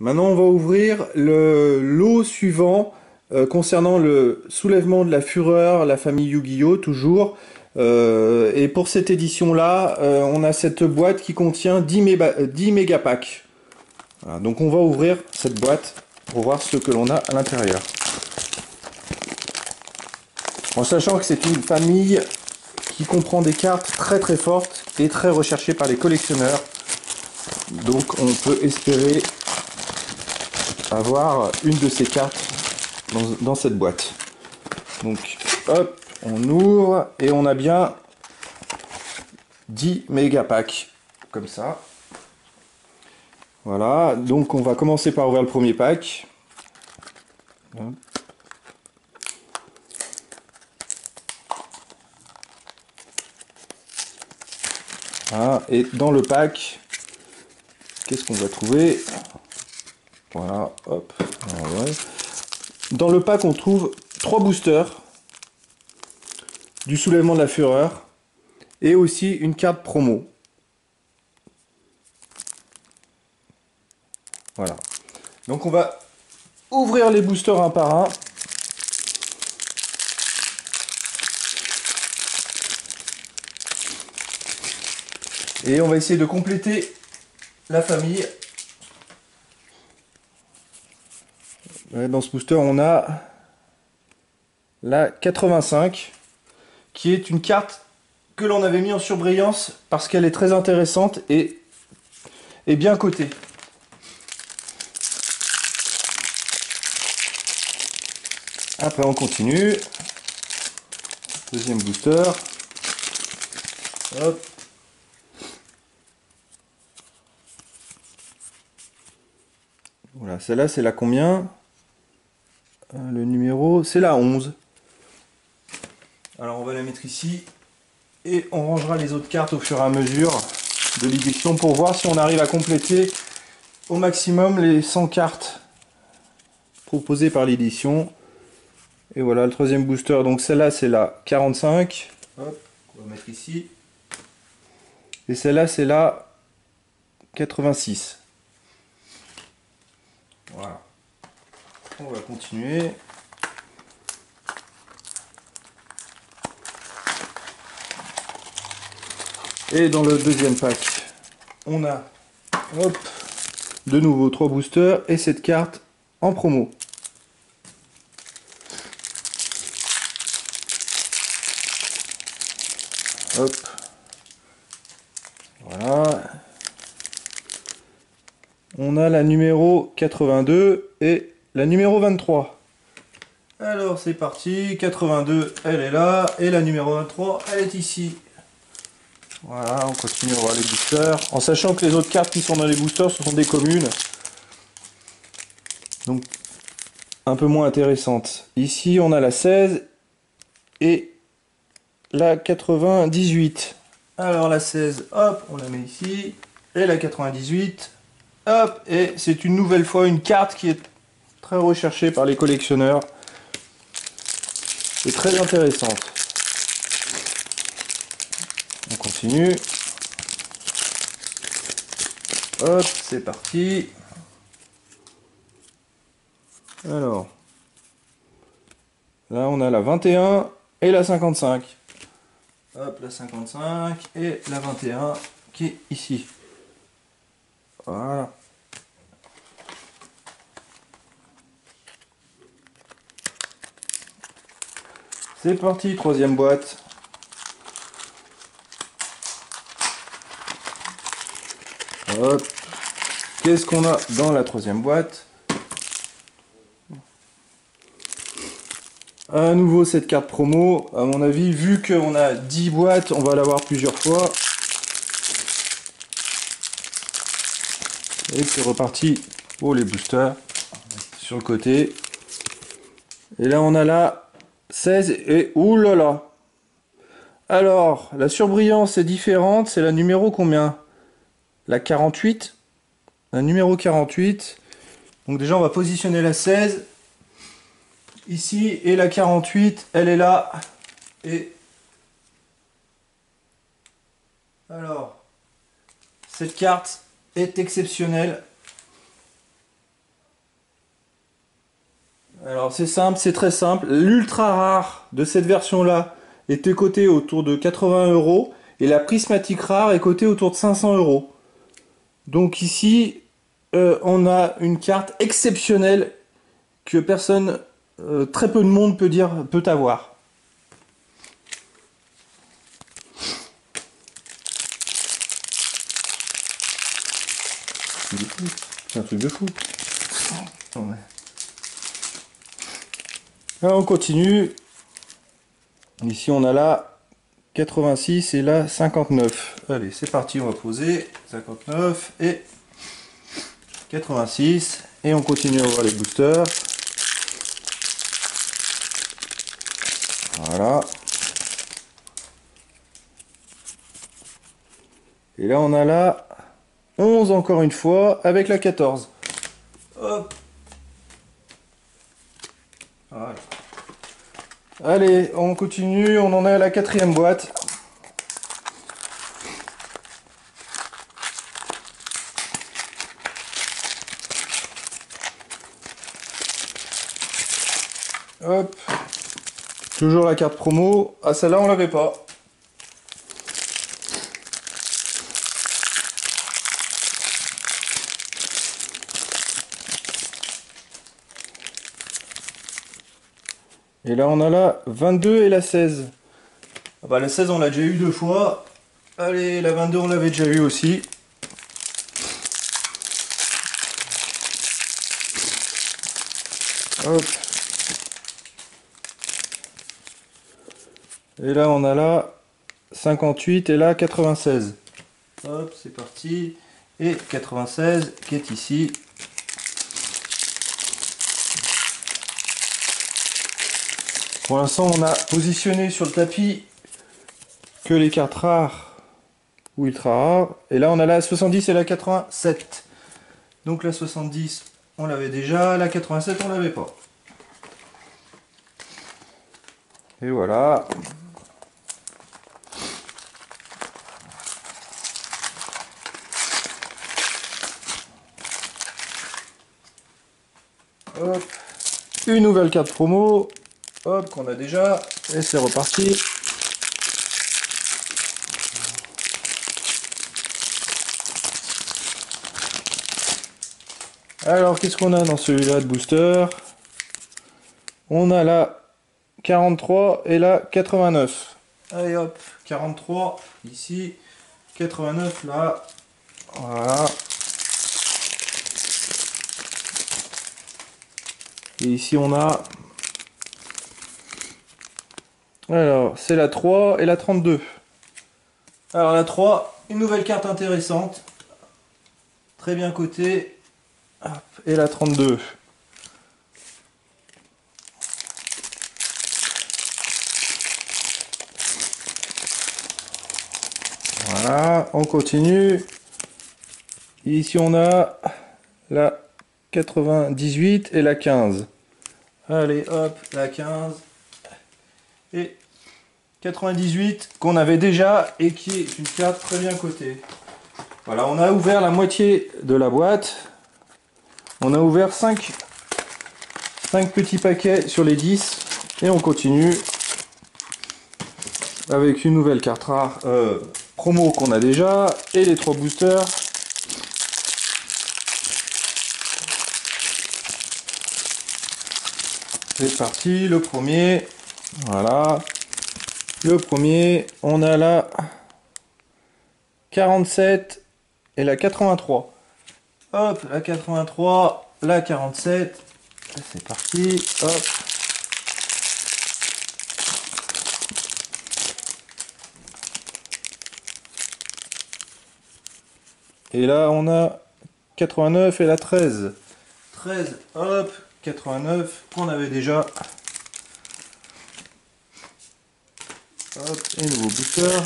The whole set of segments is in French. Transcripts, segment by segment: Maintenant, on va ouvrir le lot suivant concernant le soulèvement de la fureur, la famille Yu-Gi-Oh! Toujours. Et pour cette édition-là, on a cette boîte qui contient 10 mégapacks. Voilà, donc on va ouvrir cette boîte pour voir ce que l'on a à l'intérieur. En sachant que c'est une famille qui comprend des cartes très fortes et très recherchées par les collectionneurs. Donc on peut espérer avoir une de ces cartes dans cette boîte. Donc hop, on ouvre et on a bien 10 mégapacks comme ça. Voilà, donc on va commencer par ouvrir le premier pack. Ah, et dans le pack, qu'est-ce qu'on va trouver? Voilà, hop. Ouais. Dans le pack, on trouve 3 boosters du soulèvement de la fureur et aussi une carte promo. Voilà. Donc on va ouvrir les boosters un par un. Et on va essayer de compléter la famille. Dans ce booster, on a la 85, qui est une carte que l'on avait mis en surbrillance parce qu'elle est très intéressante et bien cotée. Après, on continue. Deuxième booster. Hop. Voilà, celle-là, c'est la combien? Le numéro, c'est la 11. Alors, on va la mettre ici. Et on rangera les autres cartes au fur et à mesure de l'édition pour voir si on arrive à compléter au maximum les 100 cartes proposées par l'édition. Et voilà, le troisième booster. Donc, celle-là, c'est la 45. Hop, on va mettre ici. Et celle-là, c'est la 86. Voilà, on va continuer. Et dans le deuxième pack, on a hop, de nouveau 3 boosters et cette carte en promo. Hop, voilà. On a la numéro 82 et la numéro 23. Alors c'est parti, 82 elle est là et la numéro 23 elle est ici. Voilà, on continue à voir les boosters. En sachant que les autres cartes qui sont dans les boosters, ce sont des communes. Donc un peu moins intéressantes. Ici on a la 16 et la 98. Alors la 16, hop, on la met ici. Et la 98. Hop, et c'est une nouvelle fois une carte qui est très recherchée par les collectionneurs et très intéressante. On continue. Hop, c'est parti. Alors, là on a la 21 et la 55. Hop, la 55 et la 21 qui est ici. Voilà. C'est parti, troisième boîte. Hop. Qu'est-ce qu'on a dans la troisième boîte? À nouveau cette carte promo. À mon avis, vu qu'on a 10 boîtes, on va l'avoir plusieurs fois. Et c'est reparti pour les boosters sur le côté. Et là on a la 16 et oulala. Alors la surbrillance est différente, c'est la numéro combien? La 48. La numéro 48. Donc déjà on va positionner la 16 ici et la 48 elle est là. Et alors cette carte est exceptionnel Alors c'est simple, c'est très simple. L'ultra rare de cette version-là était cotée autour de 80 € et la prismatique rare est cotée autour de 500 €. Donc ici, on a une carte exceptionnelle que personne, très peu de monde peut avoir. C'est un truc de fou. Ouais. Alors on continue. Ici on a là 86 et là 59. Allez, c'est parti, on va poser 59 et 86 et on continue à voir les boosters. Voilà. Et là on a là 11 encore une fois avec la 14. Hop. Voilà. Allez, on continue, on en est à la 4e boîte. Hop. Toujours la carte promo. Ah, celle-là on l'avait pas. Et là on a la 22 et la 16. Ah bah la 16 on l'a déjà eu 2 fois. Allez, la 22 on l'avait déjà eu aussi. Hop. Et là on a la 58 et la 96. Hop, c'est parti. Et 96 qui est ici. Pour l'instant, on a positionné sur le tapis que les cartes rares ou ultra rares. Et là, on a la 70 et la 87. Donc la 70, on l'avait déjà. La 87, on l'avait pas. Et voilà. Hop. Une nouvelle carte promo. Hop, qu'on a déjà, et c'est reparti. Alors, qu'est-ce qu'on a dans celui-là de booster? On a la 43 et la 89. Allez hop, 43 ici, 89 là, voilà. Et ici on a... Alors, c'est la 3 et la 32. Alors la 3, une nouvelle carte intéressante. Très bien cotée. Et la 32. Voilà, on continue. Ici on a la 98 et la 15. Allez hop, la 15. Et 98 qu'on avait déjà et qui est une carte très bien cotée. Voilà, on a ouvert la moitié de la boîte. On a ouvert 5 petits paquets sur les 10. Et on continue avec une nouvelle carte rare promo qu'on a déjà. Et les 3 boosters. C'est parti, le premier... Voilà, le premier, on a la 47 et la 83. Hop, la 83, la 47, c'est parti, hop. Et là, on a 89 et la 13. 13, hop, 89, qu'on avait déjà... Hop, et nouveau booster.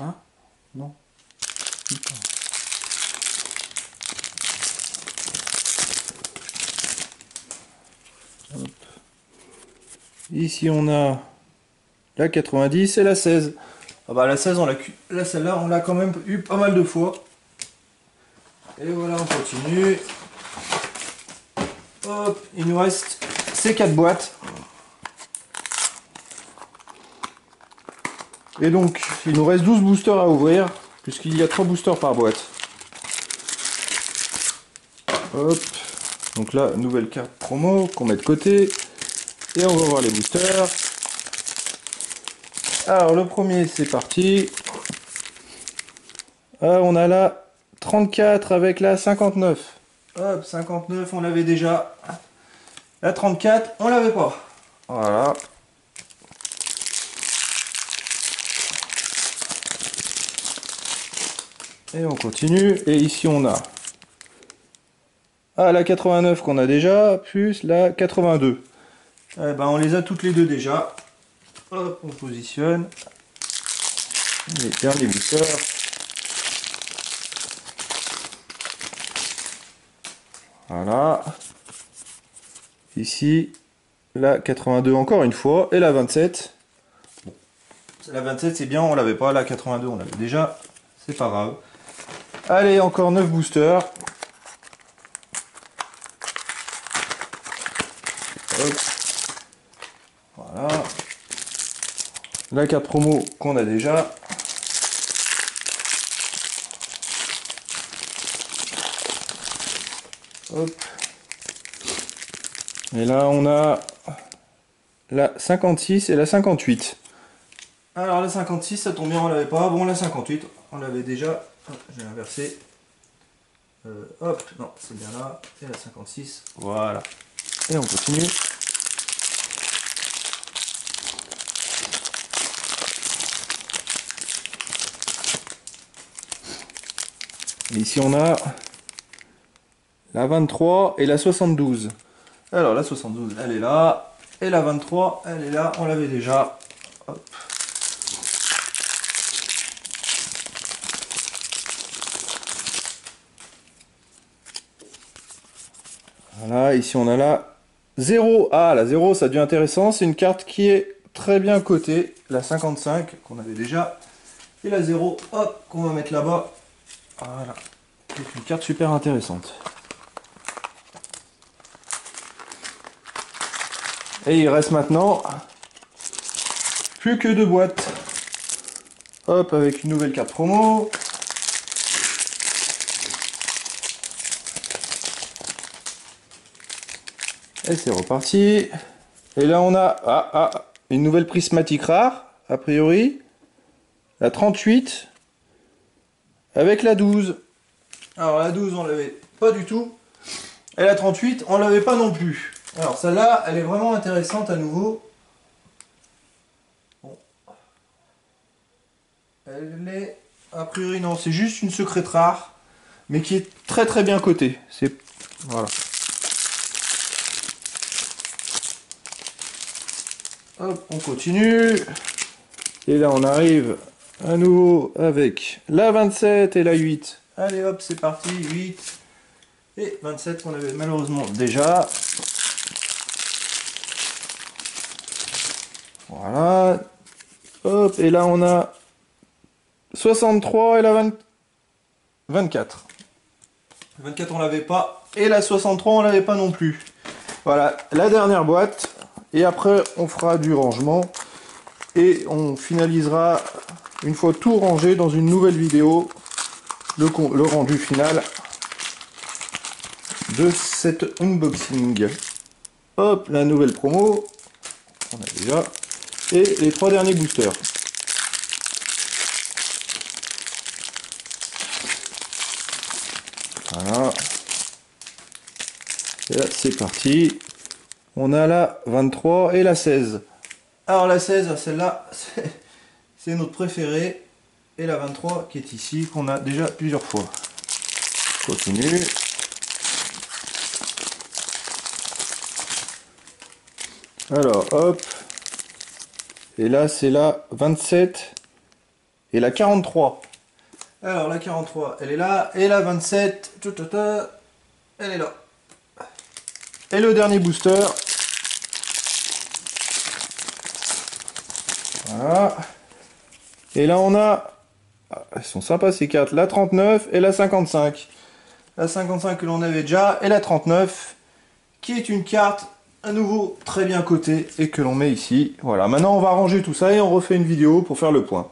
Hein? Non. Putain. Hop. Ici on a la 90 et la 16. Ah bah la 16 on l'a, celle-là on l'a quand même eu pas mal de fois. Et voilà, on continue. Hop, il nous reste ces 4 boîtes. Et donc, il nous reste 12 boosters à ouvrir, puisqu'il y a 3 boosters par boîte. Hop, donc là, nouvelle carte promo qu'on met de côté. Et on va voir les boosters. Alors, le premier, c'est parti. Ah, on a la 34 avec la 59. Hop, 59, on l'avait déjà. La 34, on l'avait pas. Voilà. Et on continue. Et ici, on a... Ah, la 89 qu'on a déjà, plus la 82. Eh ben, on les a toutes les deux déjà. Hop, on positionne. Les derniers boosters. Voilà. Ici, la 82 encore une fois. Et la 27. Bon. La 27, c'est bien, on l'avait pas. La 82, on l'avait déjà. C'est pas grave. Allez, encore 9 boosters. Voilà. La carte promo qu'on a déjà. Hop. Et là on a la 56 et la 58. Alors la 56, ça tombe bien, on l'avait pas. Bon, la 58, on l'avait déjà. Hop, j'ai inversé. Hop, non, c'est bien là. Et la 56. Voilà. Et on continue. Et ici on a la 23 et la 72. Alors la 72, elle est là. Et la 23, elle est là. On l'avait déjà. Hop. Voilà, ici on a la 0. Ah, la 0, ça devient intéressant. C'est une carte qui est très bien cotée. La 55 qu'on avait déjà. Et la 0, hop, qu'on va mettre là-bas. Voilà. C'est une carte super intéressante. Et il reste maintenant plus que 2 boîtes. Hop, avec une nouvelle carte promo. Et c'est reparti. Et là on a une nouvelle prismatique rare, a priori. La 38. Avec la 12. Alors la 12, on l'avait pas du tout. Et la 38, on l'avait pas non plus. Alors celle-là, elle est vraiment intéressante à nouveau. Bon. Elle est... A priori non, c'est juste une secrète rare. Mais qui est très très bien cotée. C'est... Voilà. Hop, on continue. Et là, on arrive à nouveau avec la 27 et la 8. Allez, hop, c'est parti. 8 et 27 qu'on avait malheureusement déjà. Voilà. Hop, et là, on a 63 et la 24. La 24, on l'avait pas. Et la 63, on l'avait pas non plus. Voilà, la dernière boîte. Et après, on fera du rangement et on finalisera, une fois tout rangé, dans une nouvelle vidéo, le rendu final de cet unboxing. Hop, la nouvelle promo, on a déjà, et les 3 derniers boosters. Voilà. Et là, c'est parti. On a la 23 et la 16. Alors la 16, celle-là, c'est notre préférée. Et la 23 qui est ici, qu'on a déjà plusieurs fois. Continue. Alors, hop. Et là, c'est la 27 et la 43. Alors la 43, elle est là. Et la 27, elle est là. Et le dernier booster. Voilà. Et là on a, elles sont sympas ces cartes, la 39 et la 55. la 55 que l'on avait déjà, et la 39, qui est une carte à nouveau très bien cotée et que l'on met ici. Voilà, maintenant on va ranger tout ça et on refait une vidéo pour faire le point.